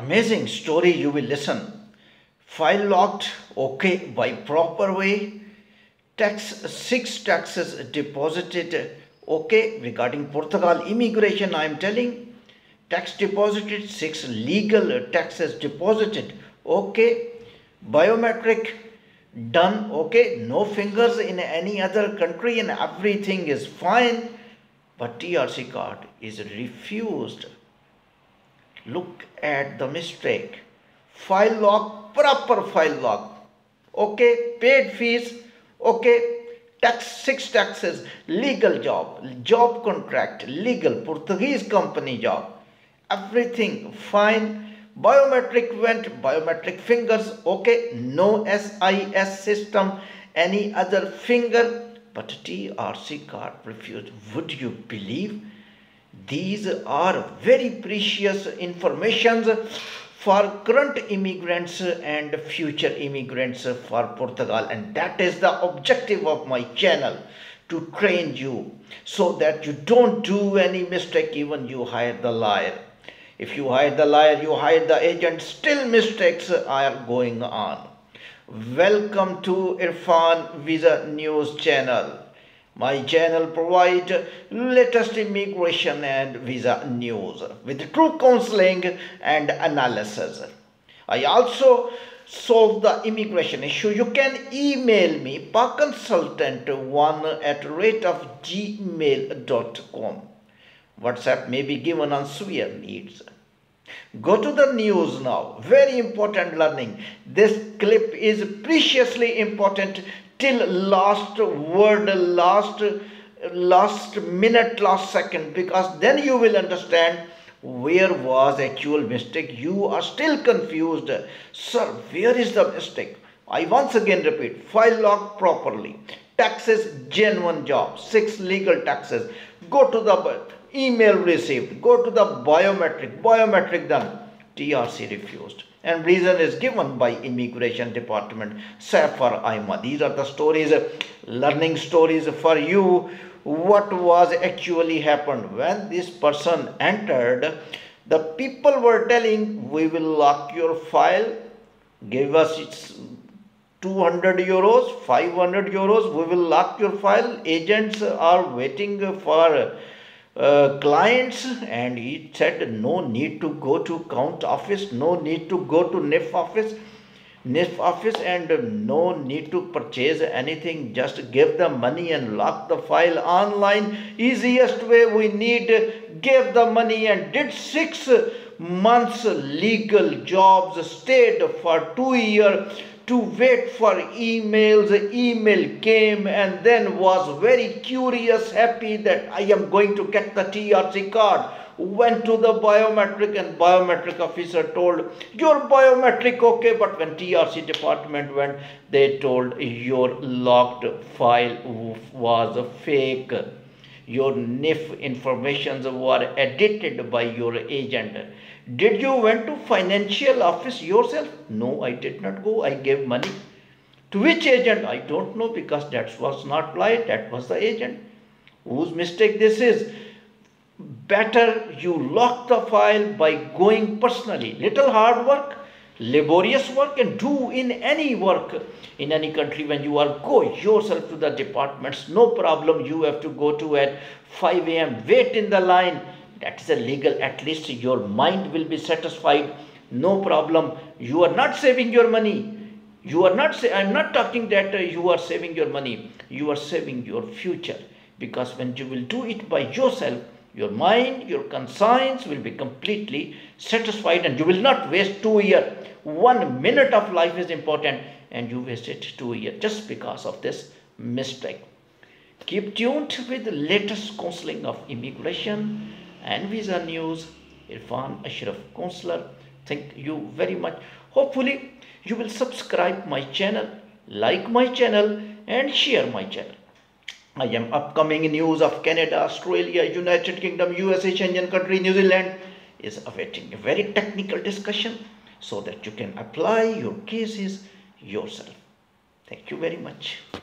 Amazing story you will listen. File locked, okay, by proper way. Six taxes deposited, okay, regarding Portugal immigration, I am telling. Tax deposited, 6 legal taxes deposited, okay. Biometric done, okay. No fingers in any other country and everything is fine. But TRC card is refused. Look at the mistake. File log, proper file log. Okay, paid fees. Okay, six taxes, legal job, job contract, legal Portuguese company job. Everything fine. Biometric went, biometric fingers. Okay, no SIS system, any other finger. But TRC card refused. Would you believe? These are very precious informations for current immigrants and future immigrants for Portugal. And that is the objective of my channel, to train you so that you don't do any mistake even you hire the liar. If you hire the liar, you hire the agent, still mistakes are going on. Welcome to Irfan Visa News channel. My channel provides latest immigration and visa news with true counseling and analysis. I also solve the immigration issue. You can email me paconsultant1@gmail.com. WhatsApp may be given on severe needs. Go to the news now. Very important learning. This clip is preciously important till last word, last minute, last second, because then you will understand where was actual mistake. You are still confused. Sir, where is the mistake? I once again repeat, file log properly. Taxes, genuine job, 6 legal taxes. Go to the email received, go to the biometric done. TRC refused, and reason is given by Immigration Department, SAFAR, AIMA. These are the stories, learning stories for you, what was actually happened. When this person entered, the people were telling, we will lock your file, give us 200 euros, 500 euros, we will lock your file. Agents are waiting for clients, and he said no need to go to count office, no need to go to NIF office, and no need to purchase anything, just give the money and lock the file online, easiest way we need. Gave the money and did 6 months legal jobs, stayed for 2 years to wait for emails. Email came and then was very curious, happy that I am going to get the TRC card. Went to the biometric, and biometric officer told, your biometric okay, but when TRC department went, they told your locked file was fake. Your NIF informations were edited by your agent. Did you went to financial office yourself? No, I did not go. I gave money. To which agent? I don't know, because that was not lied. That was the agent. Whose mistake this is? Better you lock the file by going personally. Little hard work, laborious work, and do in any work in any country when you are, go yourself to the departments, no problem. You have to go to at 5 AM, wait in the line, that is illegal. At least your mind will be satisfied, no problem. You are not saving your money. You are not, I'm not talking that you are saving your money, you are saving your future, because when you will do it by yourself, your mind, your conscience will be completely satisfied, and you will not waste 2 years. 1 minute of life is important, and you wasted 2 years just because of this mistake. Keep tuned with the latest counseling of immigration and visa news. Irfan Ashraf, counselor. Thank you very much. Hopefully, you will subscribe my channel, like my channel, and share my channel. I am upcoming news of Canada, Australia, United Kingdom, USA, Schengen country, New Zealand is awaiting a very technical discussion so that you can apply your cases yourself. Thank you very much.